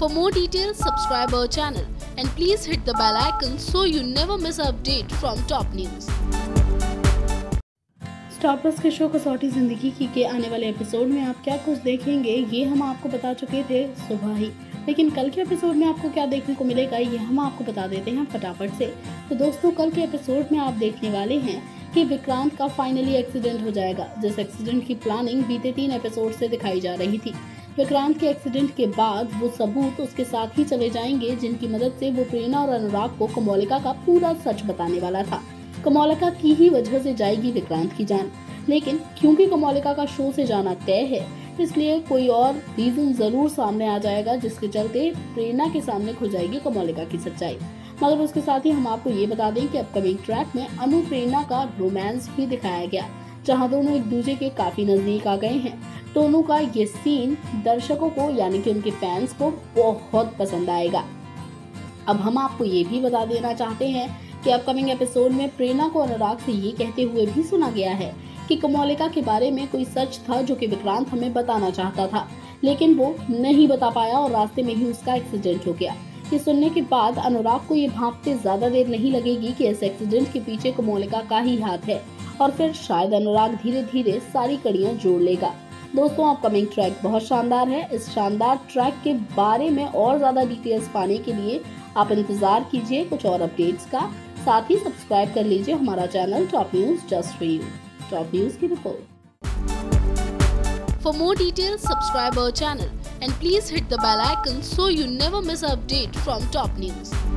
For more details, subscribe our channel and please hit the bell icon so you never miss an update from Top News. Star plus के show कसौटी ज़िंदगी की के आने वाले episode में आप क्या कुछ देखेंगे ये हम आपको बता चुके थे सुबह ही, लेकिन कल के एपिसोड में आपको क्या देखने को मिलेगा ये हम आपको बता देते हैं फटाफट से। तो दोस्तों, कल के एपिसोड में आप देखने वाले हैं कि विक्रांत का फाइनली एक्सीडेंट हो जाएगा। जिस एक्सीडेंट की प्लानिंग बीते 3 एपिसोड से दिखाई जा रही थी, विक्रांत के एक्सीडेंट के बाद वो सबूत उसके साथ ही चले जाएंगे जिनकी मदद से वो प्रेरणा और अनुराग को कोमोलिका का पूरा सच बताने वाला था। कोमोलिका की ही वजह से जाएगी विक्रांत की जान, लेकिन क्योंकि कोमोलिका का शो से जाना तय है इसलिए कोई और रीजन जरूर सामने आ जाएगा जिसके चलते प्रेरणा के सामने खुल जाएगी कोमोलिका की सच्चाई। मगर उसके साथ ही हम आपको ये बता दें कि अपकमिंग ट्रैक में अनुप्रेरणा का रोमांस भी दिखाया गया, जहां दोनों एक दूसरे के काफी नजदीक आ गए हैं। दोनों का ये सीन दर्शकों को यानी कि उनके फैंस को बहुत पसंद आएगा। अब हम आपको ये भी बता देना चाहते हैं कि अपकमिंग एपिसोड में प्रेरणा को अनुराग से ये कहते हुए भी सुना गया है कि कोमोलिका के बारे में कोई सच था जो कि विक्रांत हमें बताना चाहता था, लेकिन वो नहीं बता पाया और रास्ते में ही उसका एक्सीडेंट हो गया। ये सुनने के बाद अनुराग को ये भांपते ज़्यादा देर नहीं लगेगी कि इस एक्सीडेंट के पीछे कोमोलिका का ही हाथ है, और फिर शायद अनुराग धीरे धीरे सारी कड़ियाँ जोड़ लेगा। दोस्तों, अपकमिंग ट्रैक बहुत शानदार है। इस शानदार ट्रैक के बारे में और ज़्यादा डिटेल्स पाने के लिए आप इंतज़ार कीजिए कुछ और अपडेट्स का। साथ ही सब्सक्राइब कर लीजिए हमारा channel top news just for you. Top news की report. For more details subscribe our channel and please hit the bell icon so you never miss an update from Top News.